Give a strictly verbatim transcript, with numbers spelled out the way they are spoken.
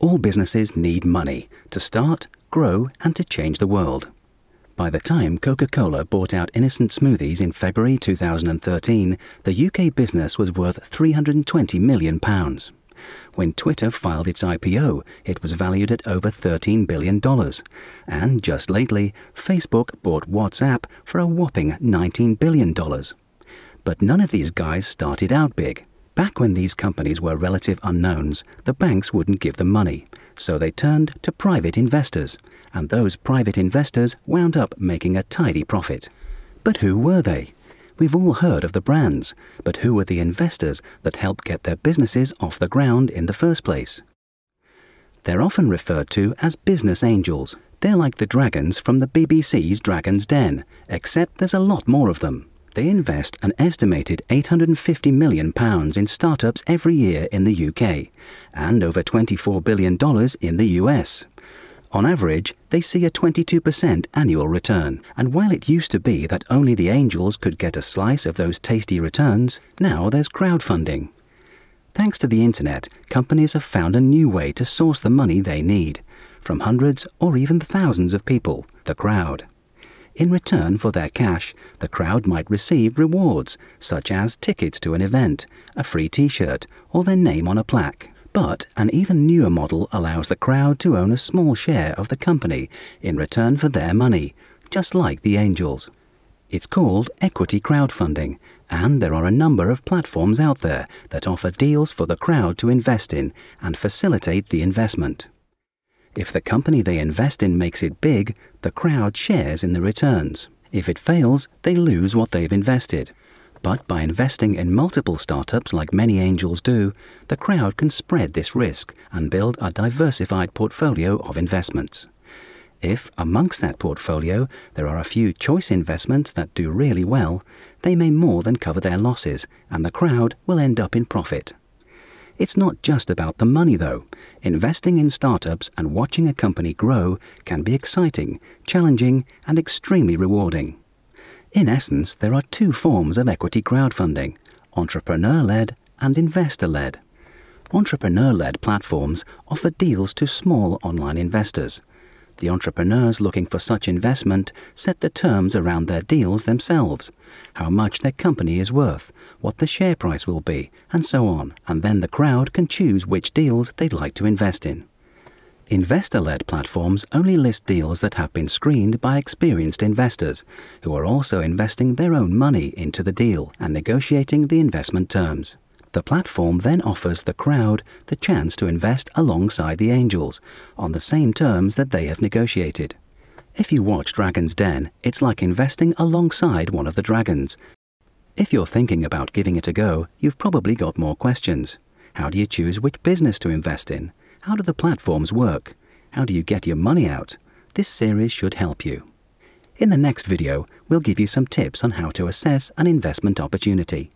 All businesses need money to start, grow and to change the world. By the time Coca-Cola bought out Innocent Smoothies in February two thousand thirteen, the U K business was worth three hundred and twenty million pounds. When Twitter filed its I P O, it was valued at over thirteen billion dollars. And just lately, Facebook bought WhatsApp for a whopping nineteen billion dollars. But none of these guys started out big. Back when these companies were relative unknowns, the banks wouldn't give them money, so they turned to private investors, and those private investors wound up making a tidy profit. But who were they? We've all heard of the brands, but who were the investors that helped get their businesses off the ground in the first place? They're often referred to as business angels. They're like the dragons from the B B C's Dragon's Den, except there's a lot more of them. They invest an estimated eight hundred and fifty million pounds in startups every year in the U K, and over twenty-four billion dollars in the U S. On average, they see a twenty-two percent annual return, and while it used to be that only the angels could get a slice of those tasty returns, now there's crowdfunding. Thanks to the internet, companies have found a new way to source the money they need, from hundreds or even thousands of people, the crowd. In return for their cash, the crowd might receive rewards, such as tickets to an event, a free t-shirt, or their name on a plaque. But an even newer model allows the crowd to own a small share of the company in return for their money, just like the angels. It's called equity crowdfunding, and there are a number of platforms out there that offer deals for the crowd to invest in and facilitate the investment. If the company they invest in makes it big, the crowd shares in the returns. If it fails, they lose what they've invested. But by investing in multiple startups like many angels do, the crowd can spread this risk and build a diversified portfolio of investments. If, amongst that portfolio, there are a few choice investments that do really well, they may more than cover their losses and the crowd will end up in profit. It's not just about the money, though. Investing in startups and watching a company grow can be exciting, challenging, and extremely rewarding. In essence, there are two forms of equity crowdfunding: entrepreneur-led and investor-led. Entrepreneur-led platforms offer deals to small online investors. The entrepreneurs looking for such investment set the terms around their deals themselves, how much their company is worth, what the share price will be, and so on, and then the crowd can choose which deals they'd like to invest in. Investor-led platforms only list deals that have been screened by experienced investors, who are also investing their own money into the deal and negotiating the investment terms. The platform then offers the crowd the chance to invest alongside the angels, on the same terms that they have negotiated. If you watch Dragon's Den, it's like investing alongside one of the dragons. If you're thinking about giving it a go, you've probably got more questions. How do you choose which business to invest in? How do the platforms work? How do you get your money out? This series should help you. In the next video, we'll give you some tips on how to assess an investment opportunity.